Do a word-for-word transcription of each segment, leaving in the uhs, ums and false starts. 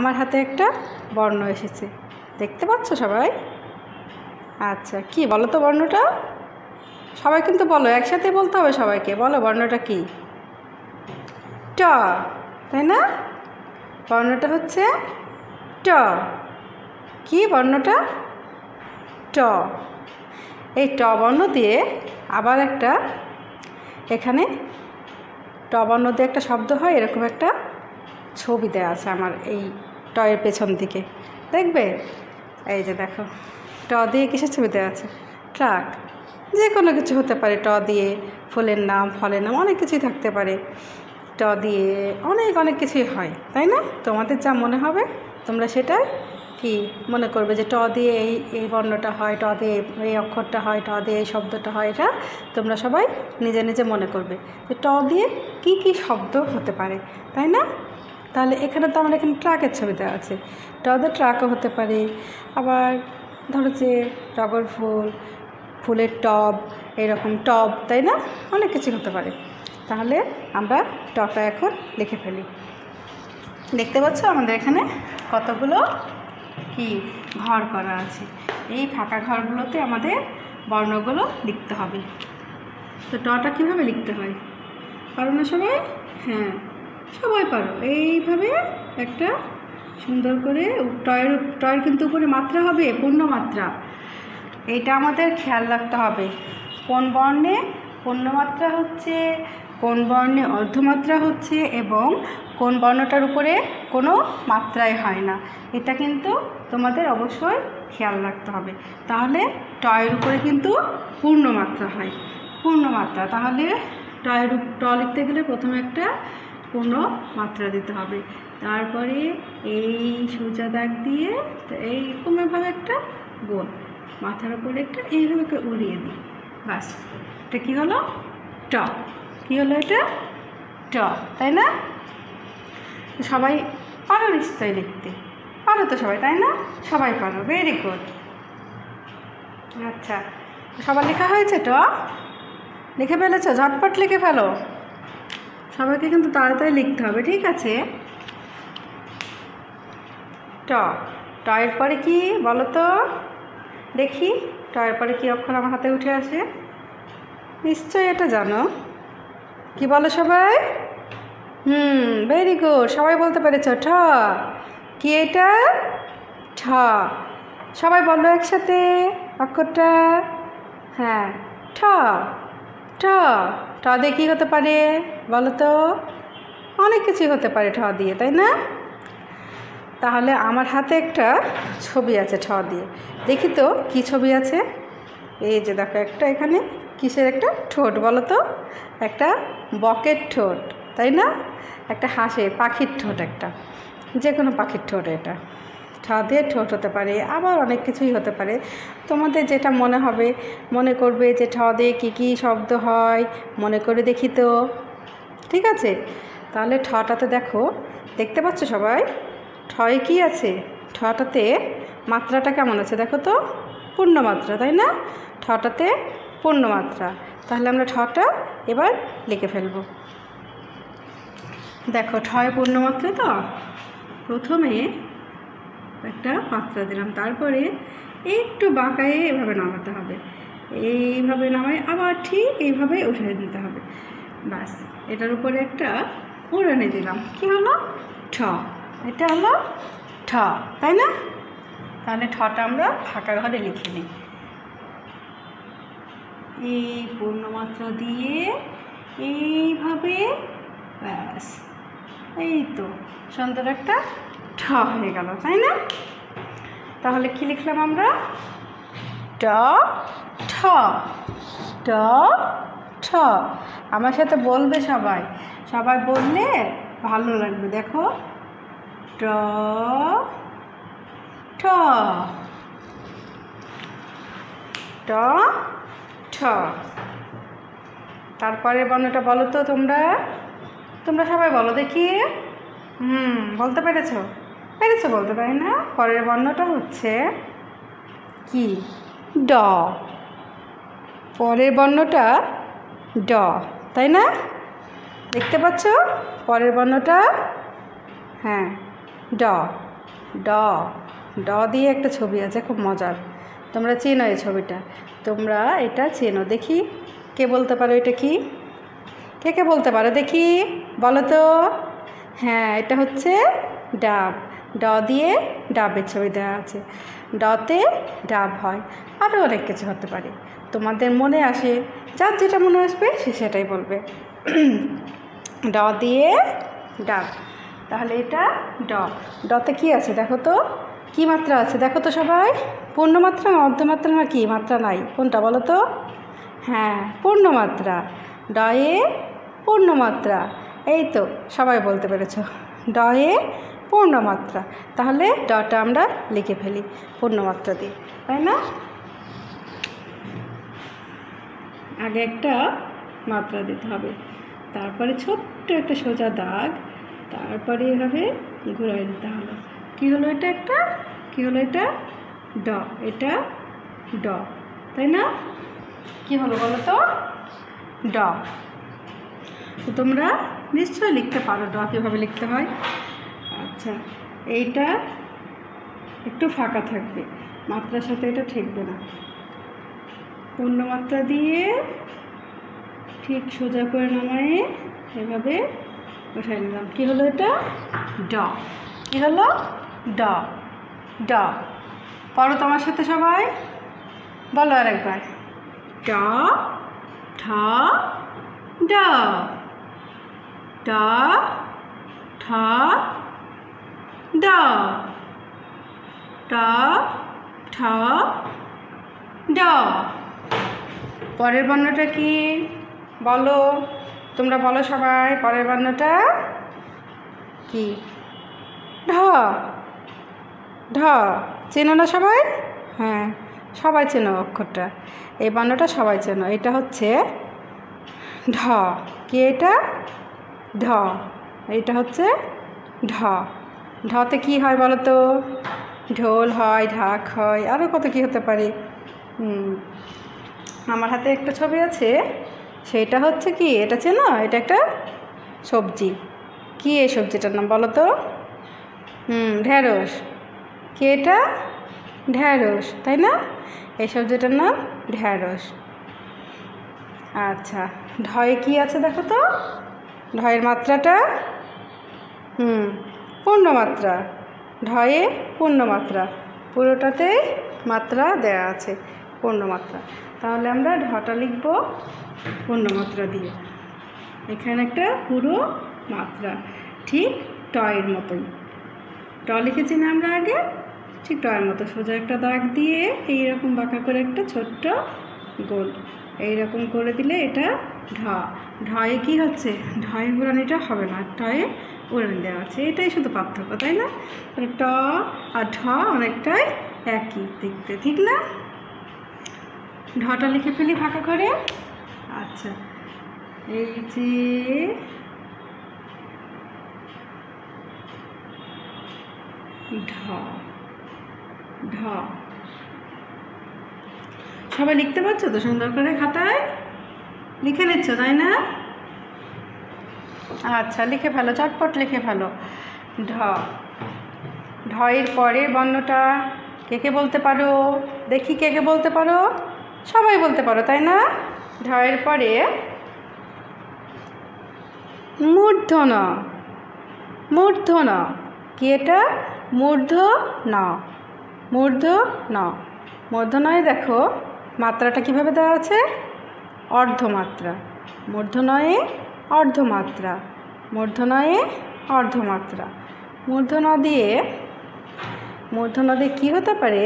আমার হাতে একটা বর্ণ এসেছে, দেখতে পাচ্ছ সবাই? আচ্ছা, কি বলো তো বর্ণটা? সবাই কিন্তু বলো, একসাথে বলতে হবে সবাইকে। বলো বর্ণটা কি? ট, তাই না? বর্ণটা হচ্ছে ট। কি বর্ণটা? ট। এই ট বর্ণ দিয়ে আবার একটা, এখানে ট বর্ণ দিয়ে একটা শব্দ হয়, এরকম একটা ছবি দেওয়া আছে আমার এই টয়ের পেছন দিকে, দেখবে? এই যে দেখো, ট দিয়ে কিসের ছবি দেওয়া আছে? ট্রাক। যে কোনো কিছু হতে পারে ট দিয়ে, ফুলের নাম, ফলের নাম, অনেক কিছুই থাকতে পারে ট দিয়ে, অনেক অনেক কিছুই হয়, তাই না? তোমাদের যা মনে হবে তোমরা সেটা কি মনে করবে যে ট দিয়ে এই এই বর্ণটা হয়, ট দিয়ে এই অক্ষরটা হয়, ট দিয়ে এই শব্দটা হয়, এটা তোমরা সবাই নিজে নিজে মনে করবে যে ট দিয়ে কি কি শব্দ হতে পারে, তাই না? তাহলে এখানে তো আমরা এখানে ট্রাকের ছবি দেওয়া আছে, ট দিয়ে ট্রাকও হতে পারে, আবার ধরো যে টগর ফুল, ফুলের টব, এরকম টব, তাই না? অনেক কিছু হতে পারে। তাহলে আমরা টটা এখন লিখে ফেলি। দেখতে পাচ্ছ আমাদের এখানে কতগুলো কি ঘর করা আছে, এই ফাঁকা ঘরগুলোতে আমাদের বর্ণগুলো লিখতে হবে। তো টটা কীভাবে লিখতে হয় পারো না সবাই? হ্যাঁ সবাই পারো। এইভাবে একটা সুন্দর করে টয়ের টয়ের কিন্তু উপরে মাত্রা হবে, পূর্ণমাত্রা। এইটা আমাদের খেয়াল রাখতে হবে, কোন বর্ণে পূর্ণমাত্রা হচ্ছে, কোন বর্ণে অর্ধমাত্রা হচ্ছে এবং কোন বর্ণটার উপরে কোনো মাত্রাই হয় না। এটা কিন্তু তোমাদের অবশ্যই খেয়াল রাখতে হবে। তাহলে টয়ের উপরে কিন্তু পূর্ণমাত্রা হয়, পূর্ণমাত্রা। তাহলে টয়ের ট লিখতে গেলে প্রথমে একটা পূর্ণ মাত্রা দিতে হবে, তারপরে এই সোজা দাগ দিয়ে এইরকমভাবে একটা গোল, মাথার উপরে একটা এইভাবে করে উড়িয়ে দিই, বাস। এটা কী হলো? ট। কী হলো এটা? ট, তাই না? সবাই পারো নিশ্চয়ই লিখতে, পারো তো সবাই, তাই না? সবাই পারো, ভেরি গুড। আচ্ছা, সবার লেখা হয়েছে? ট লিখে ফেলেছ? ঝটপট লিখে ফেলো, সবাইকে কিন্তু তাড়াতাড়ি লিখতে হবে, ঠিক আছে? ট, টয়ের পরে কি বলো তো দেখি? টয়ের পরে কী অক্ষর আমার হাতে উঠে আসে? নিশ্চয়ই এটা জানো, কি বলো সবাই? হুম, ভেরি গুড, সবাই বলতে পেরেছ। ঠ। কি এটা? ঠ। সবাই বলো একসাথে অক্ষরটা। হ্যাঁ, ঠ। ঠ, ঠ দিয়ে কী হতে পারে বলো তো? অনেক কিছুই হতে পারে ঠ দিয়ে, তাই না? তাহলে আমার হাতে একটা ছবি আছে ঠ দিয়ে, দেখি তো কী ছবি আছে। এই যে দেখো, একটা এখানে কিসের একটা ঠোঁট বলো তো? একটা বকের ঠোঁট, তাই না? একটা হাসে পাখির ঠোঁট, একটা যে কোনো পাখির ঠোঁট, এটা ঠ দিয়ে ঠোঁট হতে পারে। আবার অনেক কিছুই হতে পারে, তোমাদের যেটা মনে হবে মনে করবে যে ঠ দিয়ে কী কী শব্দ হয় মনে করে দেখি তো, ঠিক আছে? তাহলে ঠটাতে দেখো, দেখতে পাচ্ছ সবাই ঠয়ে কী আছে? ঠটাতে মাত্রাটা কেমন আছে দেখো তো? পূর্ণমাত্রা, তাই না? ঠটাতে পূর্ণমাত্রা। তাহলে আমরা ঠটা এবার লিখে ফেলব। দেখো ঠয় পূর্ণমাত্রা, তো প্রথমে একটা মাত্রা দিলাম, তারপরে একটু বাঁকায়ে এভাবে নামাতে হবে, এইভাবে নামাই আবার ঠিক এইভাবে উঠিয়ে দিতে হবে, ব্যাস। এটার উপরে একটা উড়ানি দিলাম, কি হলো? ঠ। এটা হলো ঠ, তাই না? তাহলে ঠটা আমরা ফাঁকা ঘরে লিখে নিই, এই পূর্ণমাত্রা দিয়ে এইভাবে, ব্যাস। এই তো সুন্দর একটা ঠ হয়ে গেল, তাই না? তাহলে কি লিখলাম আমরা? ট, ঠ, ট, ঠ। আমার সাথে বলবে সবাই, সবাই বললে ভালো লাগবে। দেখো ট, ঠ, ট, ঠ। তারপরে বর্ণটা বলো তো তোমরা, তোমরা সবাই বলো দেখি। হুম, বলতে পেরেছ? পেরেছ বলতে, তাই না? পরের বর্ণটা হচ্ছে কি? ড। পরের বর্ণটা ড, তাই না? দেখতে পাচ্ছ পরের বর্ণটা? হ্যাঁ, ড। ड ड दिए एक छवि आज खूब मजार तुम्हारा चेनो ये छविटा तुम्हरा ये चेनो देखी के बोलते पारो ये कि के के बोलते पारो देखी बोलो तो हाँ ये हे डाब ड दिए डाबेर छवि देवा आछे डते डाब हय आरो अनेक किछु होते पारे तुम्हारे मने आसे जार जेटा मने आसबे से सेटाई बोलबे ड दिए डाब ताहले एटा ड डते कि आछे देखो तो कि मात्रा आछे देखो तो सबाई पूर्णमात्रा अर्धमात्रा ना कि मात्रा नाई कोनटा बोलो तो हाँ पूर्णमात्रा डए पूर्णमात्रा एई तो सबाई बोलते पेरेछो डए पूर्णमात्रा ताहले डटा आमरा लिखे फेली पूर्णमात्रा दिए ताई ना आगे एक मात्रा दीते हैं तारपरे छोट्ट एक सोजा दाग तारपरे एभाबे घुराई दीते हलो कि हलो एटा एकटा कि हलो एटा ड एटा ड ताई ना कि हलो बोलो तो ड तो तोमरा निश्चय लिखते पारो ड किभाबे लिखते हय अच्छा एटा एकटु फाँका थाकबे मात्रार साथे एटा ठेकबे ना पूर्णमात्रा दिए ठीक सोजा कर नामाए एभाबे उठाई निलाम कि हलो एटा ड कि हलो ड ड पढ़ो तोमार साथे सबाई बोलो आरेकबार ड ठ ड ड ठ ड ड ठ ड परेर बर्णटा कि बोलो तुम्हरा बोलो सबाई परेर बर्णटा कि ढ ढ चेनो ना सबाई हाँ सबाई चेनो अक्षरटा ए बर्णटा सबाई चेनो एटा हच्छे ढ कि एटा ढ एटा हच्छे ढ ढते कि हय बोलो तो ढोल हय ढाक हय आरो कत कि होते पारे हमार हाथे एक छवि आछे सेटा हच्छे कि एटा चेनो एटा एकटा सब्जी कि ए सब्जीटार नाम बोलो तो ढेड़स कि एटा ढेड़स ताई ना ए सब्जीटार नाम ढेड़स अच्छा ढये कि आछे देखो तो ढयेर मात्राटा हम्म पूर्णमात्रा ढये पूर्णमात्रा पुरोटाते मात्रा देया आछे पूर्णमात्रा ताहले आमरा ढटा लिखब पूर्णमात्रा दिए एखाने एकटा पुरो मात्रा ठीक टयेर मतोई ट लिखेछि ना आमरा आगे ठीक टयेर मतो सोजा एकटा दाग दिए एई रकम बाँका करे एकटा छोट्ट गोल एई रकम करे दिले एटा ढ ढये कि हच्छे ढये उड़ानिटा हबे ना टये उड़ान देওয়া আছে এটাই শুধু পার্থক্য তাই না তাহলে ট আর ঢ অনেকটাই একই দেখতে ঠিক না ढटा लिखे फेली फाँका करे अच्छा ये सबा लिखते पारछो तो सुंदर करे खाताय लिखे निच्छो ताई ना अच्छा लिखे फेलो चटपट लिखे फेलो ढ ढयेर परेर बर्णटा के के बोलते पारो देखी के के बोलते पारो सबाई बोलते पारो ताई ना ढयेर परे मूर्धना मूर्धना कि एटा मूर्धना मूर्धना मूर्धनय देखो मात्राटा किभाबे देওয়া আছে अर्धमात्रा मूर्धनये अर्धमात्रा मूर्धनये अर्धमात्रा मूर्धना दिए मूर्धना दिए कि होते पारे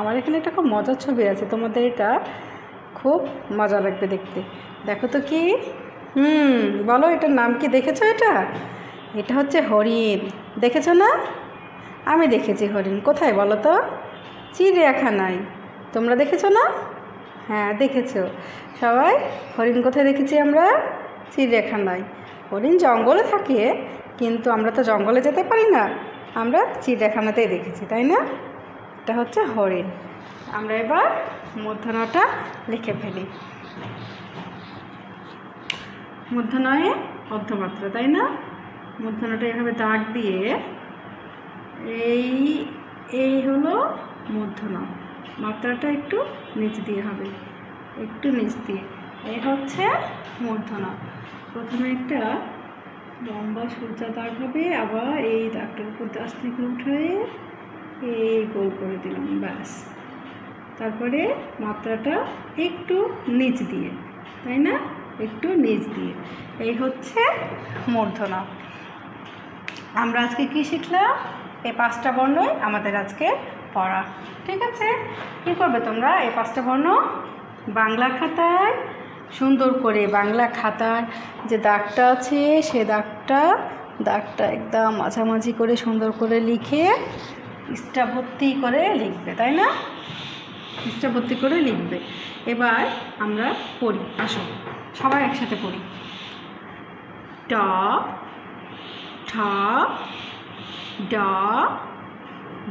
आमार एखाने एकटा खूब मजार छवि आछे तोमादेर एटा खूब मजा लागबे देखते देखो तो कि हम्म बोलो एटार नाम कि देखेछो एटा एटा हच्छे हरिण देखेछो ना आमी देखेछि हरिण कोथाय बोलो तो चिड़ियाखानाय तोमरा देखेछो ना हाँ देखेछो सबाई हरिण कोथाय देखेछि आमरा चिड़ियाखानाय हरिण जंगले थाके किन्तु आमरा तो जंगले जेते पारि ना आमरा चिड़ियाखानातेই देखेछि ताई ना এটা হচ্ছে হরিণ আমরা এবার মূর্ধনাটা লিখে ফেলি মূর্ধনয়ে অর্ধমাত্রা তাই না মূর্ধনাটা এভাবে দাগ দিয়ে हलो मूर्धना मात्राटा एक नीच दिए एक नीच दिए ये मूर्धना प्रथम एक लम्बा सोजा दाग है आबार ये दागटार ऊपर आस्ते उठाए गोल कर दिलाम बस तारपरे मात्राटा एक नीच दिए ताई ना एक नीच दिए ये मूर्धना आमरा आज के कि शिखलाम ये पाँचटा बर्ण हमारे आज के पढ़ा ठीक है कि करबे तोमरा ये पाँचटा बर्ण बांगला खाताय सुंदर करे बांगला खातार जे दागटा आछे से दागटा दागटा एकदम माझामाझी करे सुंदर करे लिखे इष्टाभर्ती करे लिखबे ताई ना इष्टाभर्ती करे लिखबे। एबार आमरा पढ़ी आसो सबाई एकसाथे पढ़ी ट ठ ड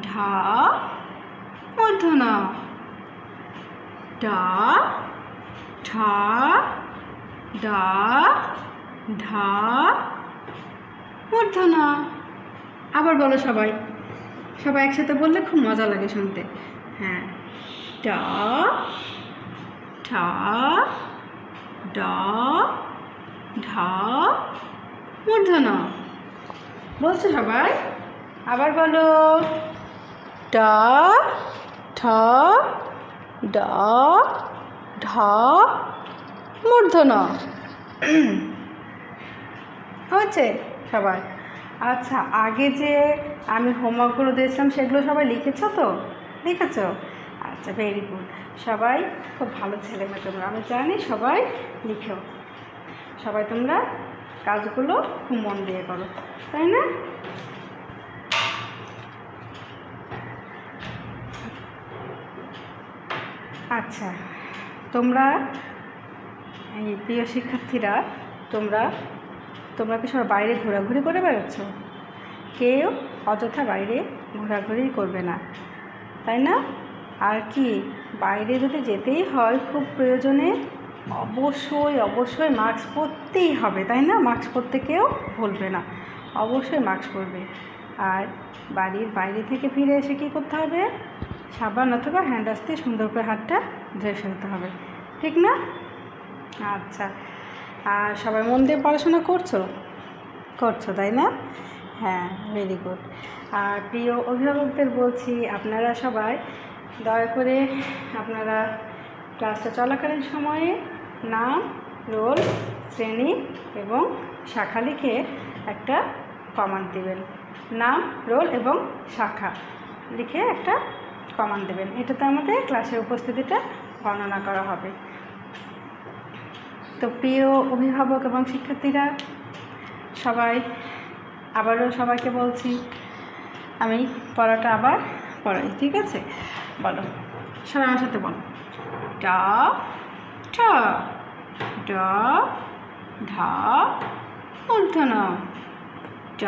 ढ मूर्धना ड ढ ढ मूर्धना आबार बोलो सबाई सबाई एकसाथे बोलले खूब मजा लागे सुनते हाँ ड ठ ड ढ मूर्धना बोलছো সবাই আবার বলো ট ঠ ড ঢ মূর্ধন্য হচ্ছে সবাই। আচ্ছা আগে যে আমি হোমওয়ার্কগুলো দিয়েছিলাম সেগুলো সবাই লিখেছো তো? লিখেছো? আচ্ছা ভেরি গুড সবাই খুব ভালো ছেলে মেয়ে তোমরা, আমি জানি সবাই লিখো। সবাই তোমরা কাজগুলো খুব মন দিয়ে করো তাই না? আচ্ছা তোমরা এই প্রিয় শিক্ষার্থীরা তোমরা তোমরা কি সবাই বাইরে ঘোরাঘুরি করে বেড়াচ্ছ? কেউ অযথা বাইরে ঘোরাঘুরি করবে না তাই না? আর কি বাইরে যদি যেতেই হয় খুব প্রয়োজনে অবশ্যই অবশ্যই মাস্ক পরতেই হবে তাই না? মাস্ক পরতে কেউ ভুলবে না, অবশ্যই মাস্ক পরবে। আর বাড়ির বাইরে থেকে ফিরে এসে কী করতে হবে? সাবান অথবা হ্যান্ড ওয়াশ দিয়ে সুন্দর করে হাতটা ধুয়ে ফেলতে হবে ঠিক না? আচ্ছা আর সবাই মন দিয়ে পড়াশোনা করছো করছো তাই না? হ্যাঁ ভেরি গুড। আর প্রিয় অভিভাবকদের বলছি আপনারা সবাই দয়া করে আপনারা ক্লাসটা চলাকালীন সময়ে নাম রোল শ্রেণী এবং শাখা লিখে একটা কমান্ড দেবেন। নাম রোল এবং শাখা লিখে একটা কমান্ড দেবেন, এটাতে আমাদের ক্লাসের উপস্থিতিটা বর্ণনা করা হবে। তো প্রিয় অভিভাবক এবং শিক্ষার্থীরা সবাই আবারও সবাইকে বলছি আমি পড়াটা আবার পড়াই ঠিক আছে? বলো সবাই আমার সাথে বলো ट ठ ड ढ मूर्धना ट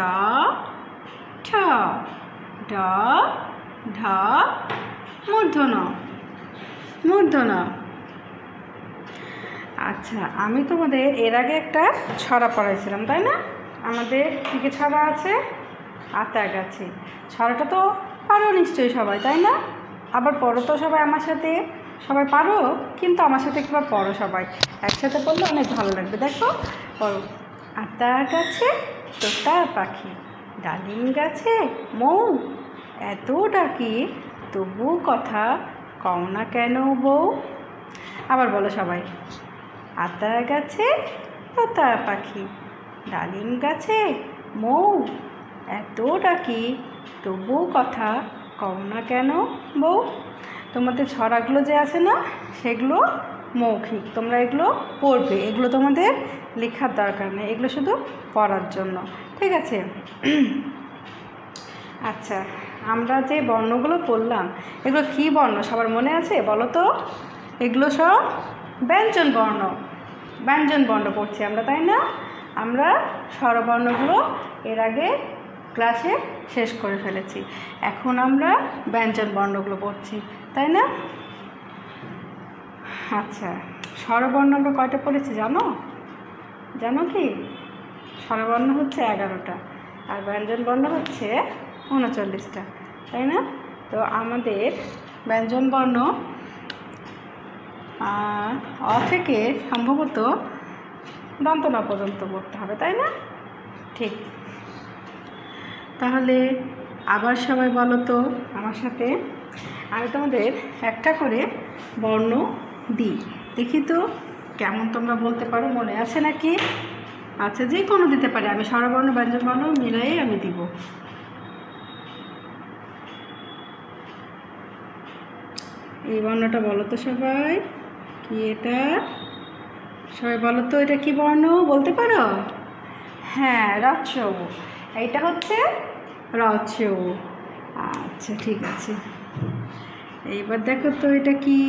ठ ड ढ मूर्धना मूर्धना। আচ্ছা আমি তোমাদের এর আগে একটা ছড়া পড়াইছিলাম তাই না? আমাদের দিকে ছড়া আছে আতা গাছে, ছড়াটা তো পারো নিশ্চয়ই সবাই তাই না? আবার পড়ো তো সবাই আমার সাথে, সবাই পারো কিন্তু আমার সাথে একবার পড়ো সবাই একসাথে পড়লে অনেক ভালো লাগবে। দেখো পড়ো, আতা গাছে তোতা পাখি ডালিম গাছে মৌ এত ডাকি তবু কথা কও না কেন বউ। আবার বলো সবাই, আতা গাছে তোতা পাখি ডালিম গাছে মৌ এত ডাকি তবু কথা কও না কেন বউ। তোমাদের ছড়াগুলো যে আছে না সেগুলো মৌখিক, তোমরা এগুলো পড়বে, এগুলো তোমাদের লেখার দরকার নেই, এগুলো শুধু পড়ার জন্য ঠিক আছে? আচ্ছা আমরা যে বর্ণগুলো পড়লাম এগুলো কী বর্ণ সবার মনে আছে বলো তো? এগুলো সব ব্যঞ্জন বর্ণ, ব্যঞ্জন বর্ণ পড়ছি আমরা তাই না? আমরা স্বরবর্ণগুলো এর আগে ক্লাসে শেষ করে ফেলেছি, এখন আমরা ব্যঞ্জন বর্ণগুলো পড়ছি তাই না? আচ্ছা স্বরবর্ণ আমরা কয়টা পড়েছি জানো? জানো কি? স্বরবর্ণ হচ্ছে এগারোটা আর ব্যঞ্জন বর্ণ হচ্ছে ऊनचल्लिसटा ताई ना। तो आमादेर व्यंजन बर्ण अ थेके सम्भवत दंतना पर्यन्त पढ़ते हबे ताई ना। ठीक ताहले आबार सबाई बोलो तो आमार साथे आमि तोमादेर एकटा करे बर्ण दी देखी तो কেমন তোমরা বলতে পারো মনে আছে নাকি? আচ্ছা যে কোনো দিতে পারি আমি স্বরবর্ণ ব্যঞ্জনবর্ণ মিলাই আমি দিব। এই বর্ণটা বলো তো সবাই কি এটা? সবাই বলো তো এটা কি বর্ণ বলতে পারো? হ্যাঁ রচ্ছ এইটা হচ্ছে রচ্ছ। আচ্ছা ঠিক আছে এইবার দেখো তো এটা কি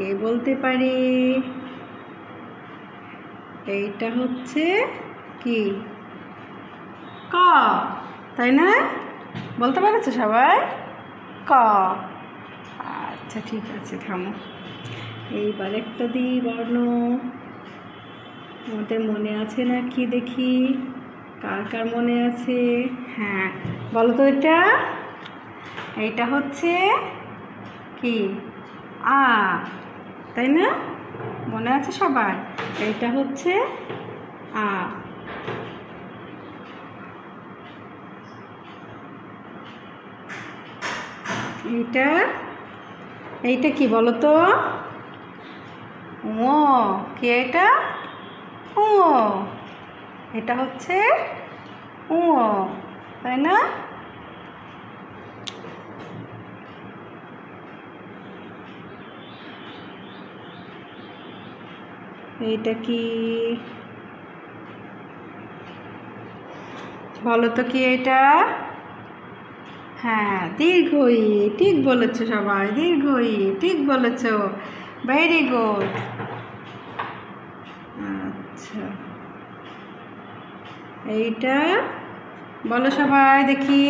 কে বলতে পারে? এইটা হচ্ছে কি ক তাই না বলতে পারছো সবাই ক। আচ্ছা ঠিক আছে থামো এইবার একটা দিই বর্ণ আমাদের মনে আছে না কি দেখি কার কার মনে আছে? হ্যাঁ বলো তো এটা এইটা হচ্ছে কি আ তাই না মনে আছে সবার এইটা হচ্ছে আ। এইটা এইটা কি বলো তো? ও কি এটা ও এটা হচ্ছে ও তাই না। এইটা কি বলো তো কি এটা? হ্যাঁ দীর্ঘই ঠিক বলেছ সবাই দীর্ঘই ঠিক বলেছ ভেরি গুড। আচ্ছা এইটা বলো সবাই দেখি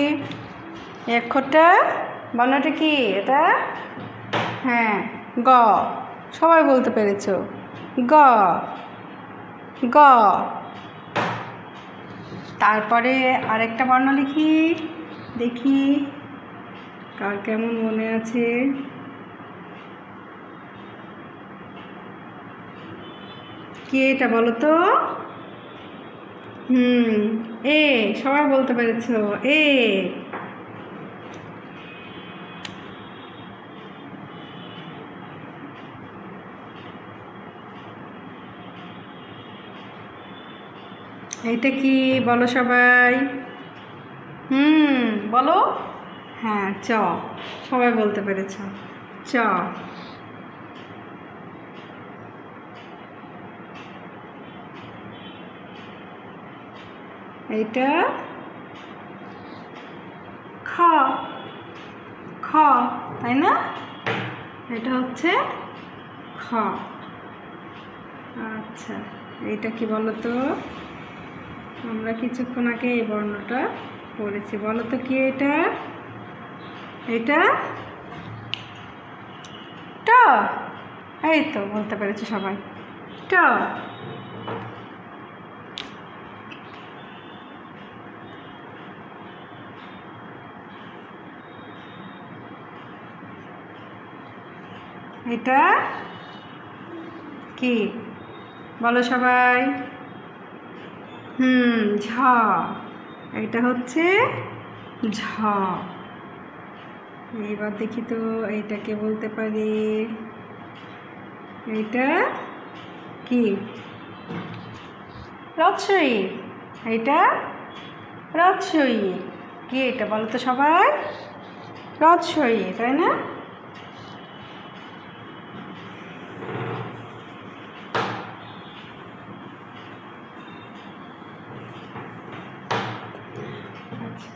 অক্ষরটা বর্ণটা কি এটা? হ্যাঁ গ সবাই বলতে পেরেছো গ গ। তারপরে আরেকটা বর্ণ লিখি দেখি কার কেমন মনে আছে। কে এটা বলো তো? হুম এ সবাই বলতে পেরেছো এ। এইটা কি বলো সবাই? হুম বলো হ্যাঁ চ সবাই বলতে পেরেছ চ। এইটা খ খ তাই না এটা হচ্ছে খ। আচ্ছা এইটা কি বলো তো? আমরা কিছুক্ষণ আগে এই বর্ণটা পড়েছি বলো তো কি এটা? এটা ট এই তো বলতে পেরেছি সবাই ট। এটা কি বলো সবাই? হুম ঝ এটা হচ্ছে ঝ। এবার দেখি তো এইটাকে বলতে পারি এইটা কি রচ্ছই এইটা রচ্ছই কি এটা বলো তো সবাই রচ্ছই তাই না।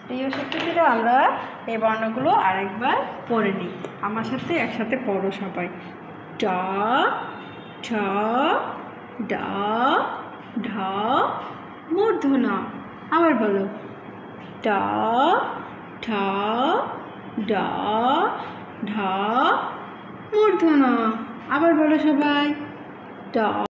প্রিয় শিক্ষার্থীরা আমরা এই বর্ণগুলো আরেকবার পড়ে নিই আমার সাথে একসাথে পড়ো সবাই ট ঠ ড ঢ মূর্ধনা। আবার বলো ট ঠ ড ঢ মূর্ধনা। আবার বলো সবাই ট।